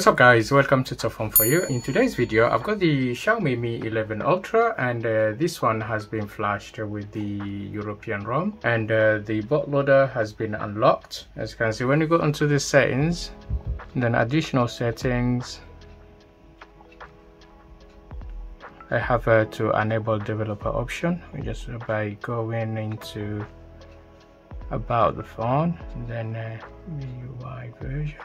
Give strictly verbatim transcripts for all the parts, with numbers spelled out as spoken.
What's up guys, welcome to Top Phone For You. In today's video I've got the Xiaomi Mi eleven Ultra, and uh, this one has been flashed with the European ROM, and uh, the bootloader has been unlocked. As you can see, when you go onto the settings and then additional settings, I have uh, to enable developer option just by going into about the phone and then uh, M I U I version.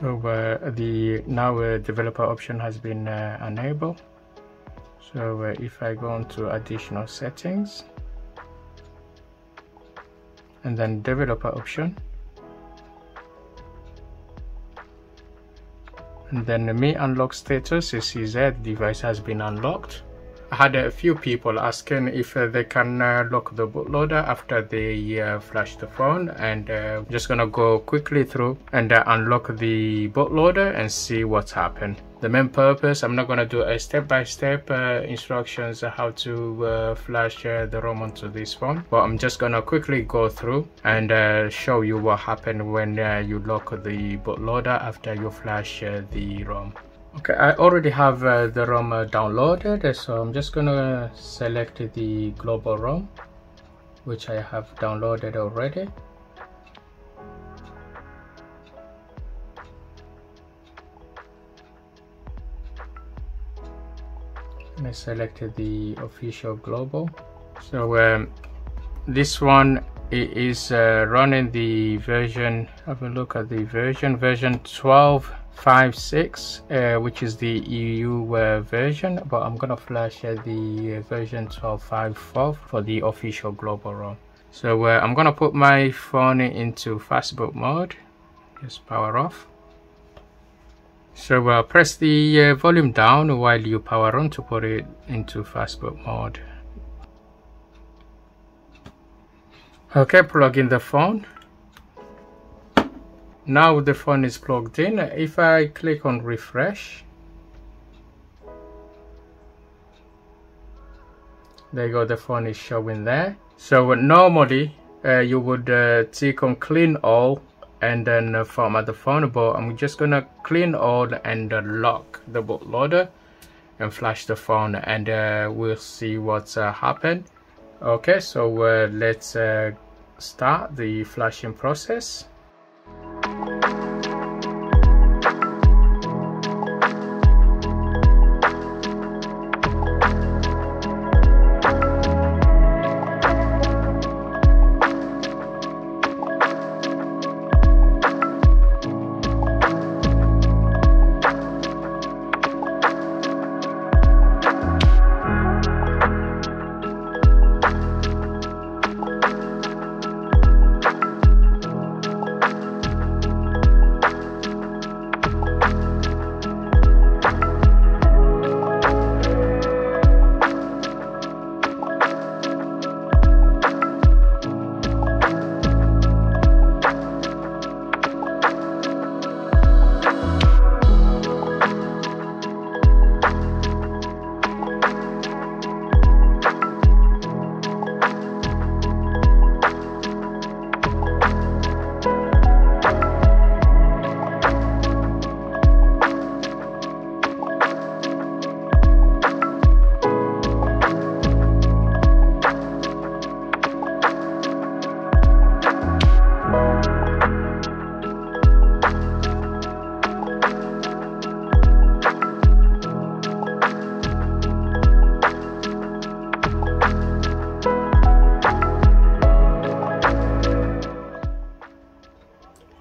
So uh, the now uh, developer option has been uh, enabled. So uh, if I go on to additional settings and then developer option and then the Mi Unlock status, you see that device has been unlocked. I had a few people asking if uh, they can uh, lock the bootloader after they uh, flash the phone, and uh, I'm just gonna go quickly through and uh, unlock the bootloader and see what's happened. The main purpose, I'm not gonna do a step-by-step uh, instructions how to uh, flash uh, the ROM onto this phone, but I'm just gonna quickly go through and uh, show you what happened when uh, you lock the bootloader after you flash uh, the ROM. Okay, I already have uh, the ROM uh, downloaded, so I'm just gonna select the global ROM, which I have downloaded already. And I selected the official global. So um, this one, it is uh, running the version, have a look at the version, version twelve point five point six, uh, which is the E U uh, version, but I'm gonna flash uh, the version twelve point five point four for the official global ROM. So uh, I'm gonna put my phone into fastboot mode, just power off. So uh, press the uh, volume down while you power on to put it into fastboot mode. Okay, plug in the phone. Now the phone is plugged in. If I click on refresh, there you go, the phone is showing there. So normally uh, you would uh, tick on clean all and then uh, format the phone, but I'm just gonna clean all and uh, lock the bootloader and flash the phone, and uh, we'll see what's uh, happened. Okay, so uh, let's uh, start the flashing process.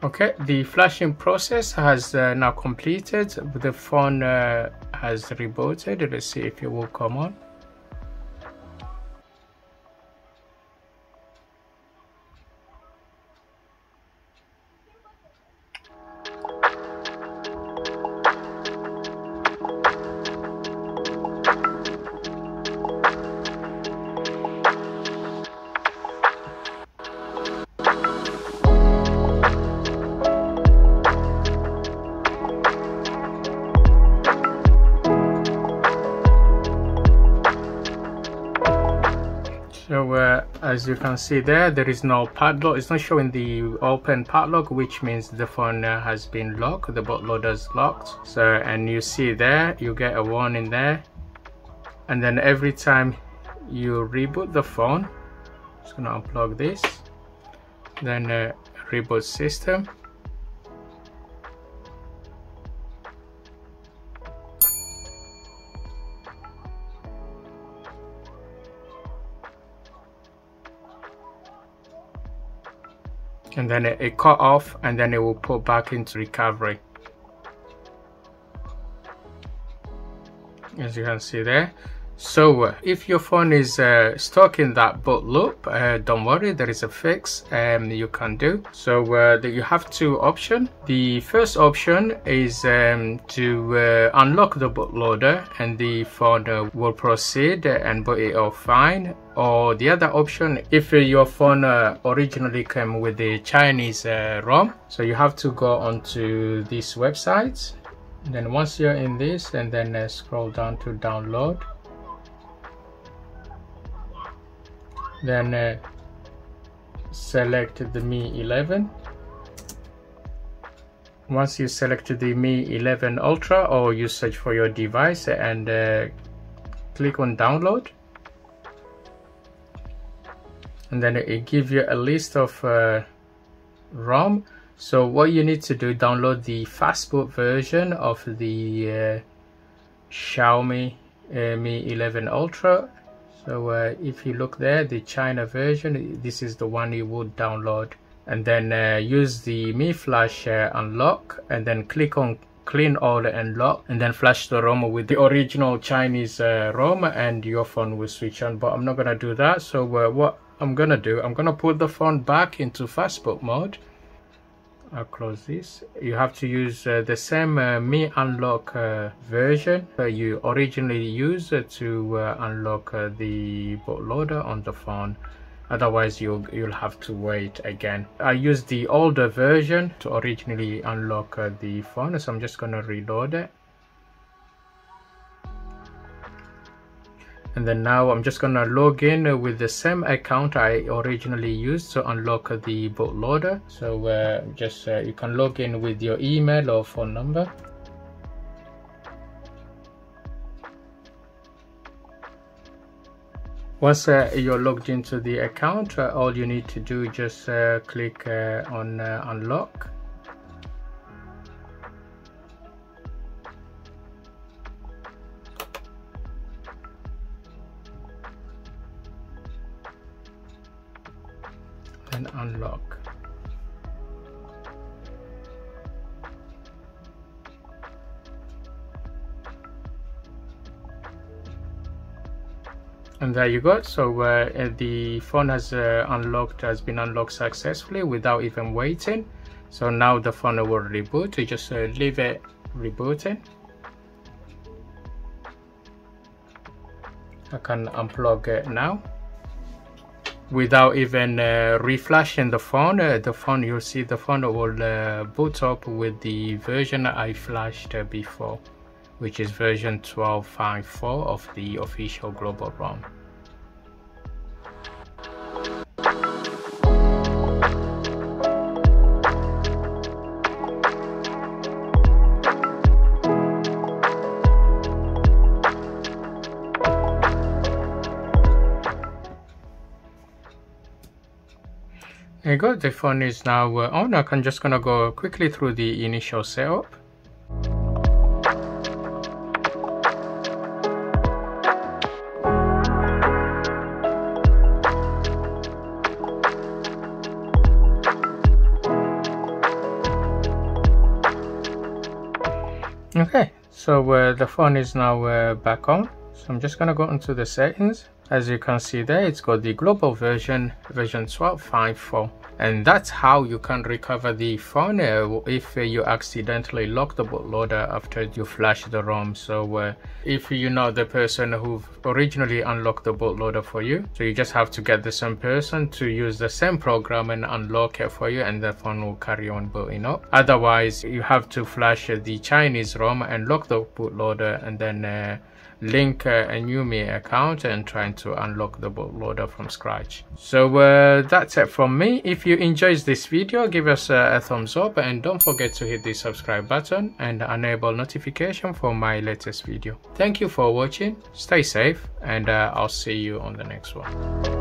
Okay, the flashing process has uh, now completed. The phone uh, has rebooted. Let's see if it will come on. So uh, as you can see there, there is no padlock. It's not showing the open padlock, which means the phone uh, has been locked. The bootloader's locked. So, and you see there, you get a warning there. And then every time you reboot the phone, just gonna unplug this, then uh, reboot system. And then it, it cut off, and then it will put back into recovery. As you can see there. So uh, if your phone is uh, stuck in that boot loop, uh, don't worry, there is a fix um, you can do. So uh, you have two options. The first option is um, to uh, unlock the bootloader, and the phone uh, will proceed and boot it off fine. Or the other option, if your phone uh, originally came with the Chinese uh, ROM, so you have to go onto this website. And then once you're in this, and then uh, scroll down to download. Then uh, select the Mi eleven. Once you select the Mi eleven Ultra, or you search for your device and uh, click on download, and then it gives you a list of uh, ROM. So what you need to do, download the fastboot version of the uh, Xiaomi uh, Mi eleven Ultra. So uh, if you look there, the China version, this is the one you would download. And then uh, use the Mi Flash uh, Unlock, and then click on Clean All and Lock, and then flash the ROM with the original Chinese uh, ROM, and your phone will switch on. But I'm not going to do that. So uh, what I'm going to do, I'm going to put the phone back into fastboot mode. I'll close this. You have to use uh, the same uh, Mi Unlock uh, version that you originally used uh, to uh, unlock uh, the bootloader on the phone. Otherwise, you'll you'll have to wait again. I used the older version to originally unlock uh, the phone, so I'm just gonna reload it. And then now I'm just gonna log in with the same account I originally used to unlock the bootloader. So uh, just uh, you can log in with your email or phone number. Once uh, you're logged into the account, uh, all you need to do is just uh, click uh, on uh, unlock. And unlock. And there you go. So uh, the phone has uh, unlocked, has been unlocked successfully without even waiting. So now the phone will reboot. You just uh, leave it rebooting. I can unplug it now. Without even uh, reflashing the phone, uh, the phone you'll see the phone will uh, boot up with the version I flashed uh, before, which is version twelve point five point four of the official global ROM. There you go, the phone is now uh, on. I'm just gonna go quickly through the initial setup. Okay, so uh, the phone is now uh, back on. So I'm just gonna go into the settings. As you can see there, it's got the global version, version twelve point five point four. And that's how you can recover the phone uh, if you accidentally lock the bootloader after you flash the ROM. So uh, if you know the person who originally unlocked the bootloader for you, so you just have to get the same person to use the same program and unlock it for you, and the phone will carry on booting up. Otherwise, you have to flash the Chinese ROM and lock the bootloader, and then uh, link uh, a new Mi account and trying to unlock the bootloader from scratch. So uh, that's it from me. If you enjoyed this video, give us uh, a thumbs up, and don't forget to hit the subscribe button and enable notification for my latest video. Thank you for watching, stay safe, and uh, I'll see you on the next one.